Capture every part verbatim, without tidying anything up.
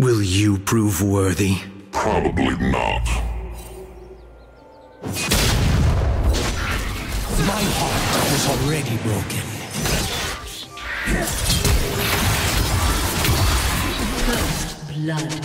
Will you prove worthy? Probably not. My heart was already broken. First blood.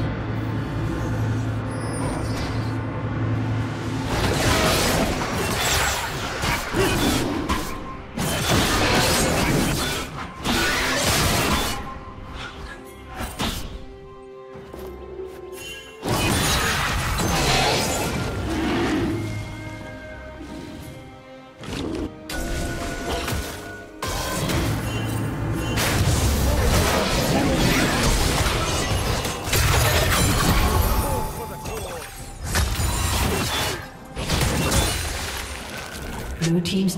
Blue team's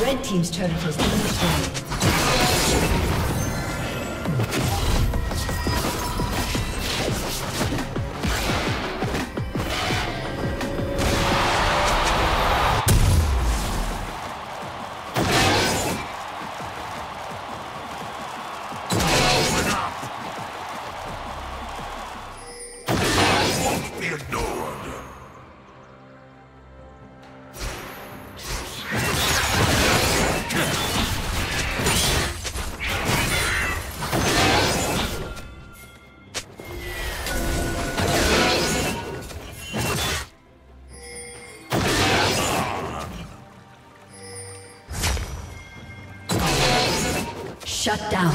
Red team's turret has been destroyed. Shut down.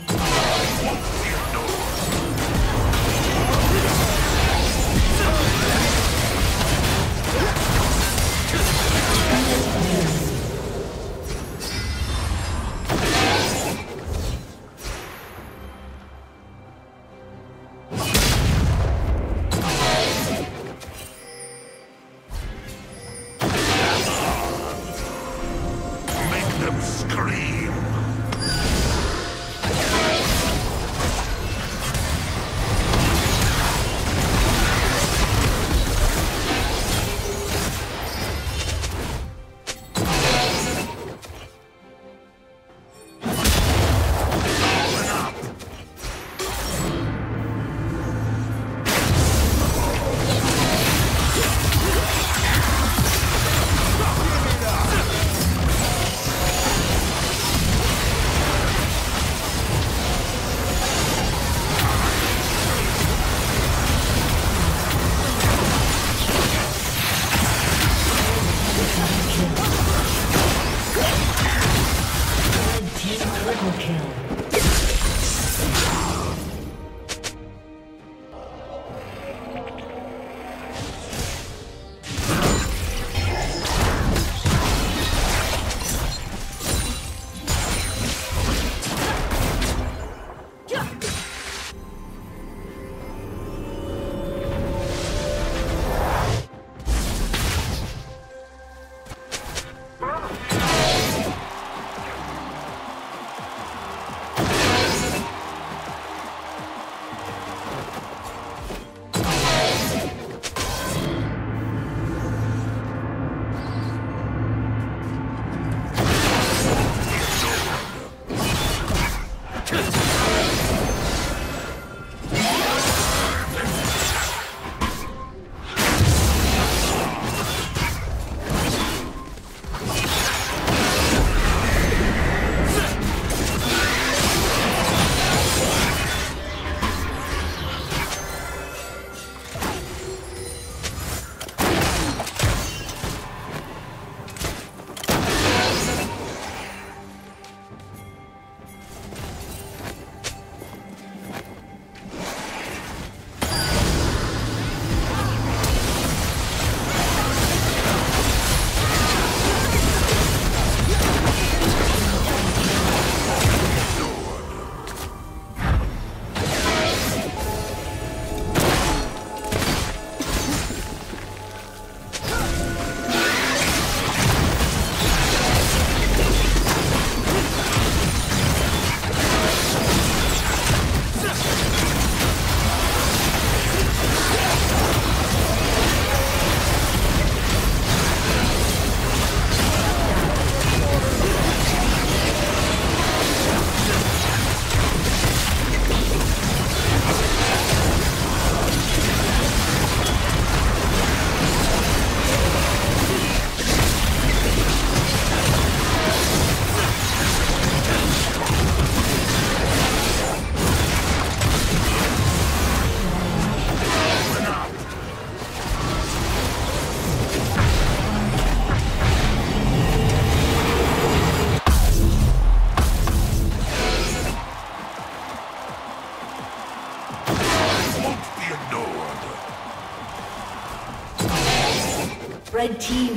team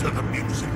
To the music.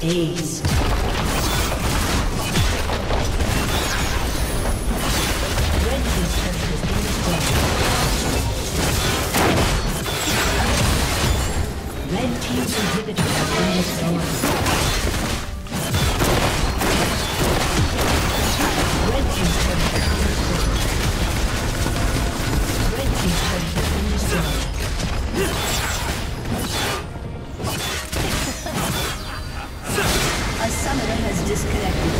Ace. Red team's inhibitor has been destroyed. Red team's turret has been destroyed. Red team's turret has been destroyed. Disconnected.